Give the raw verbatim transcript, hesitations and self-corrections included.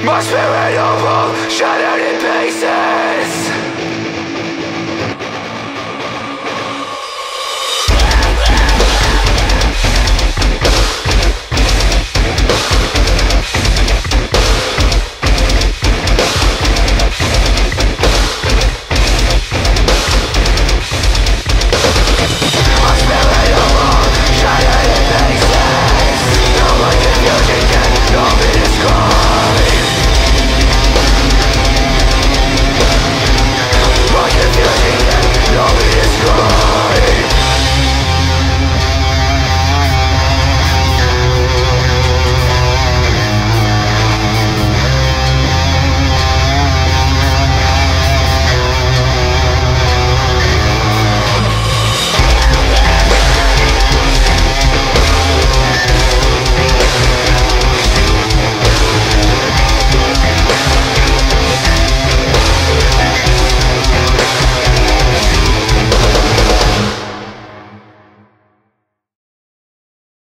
My spirit of all shadows.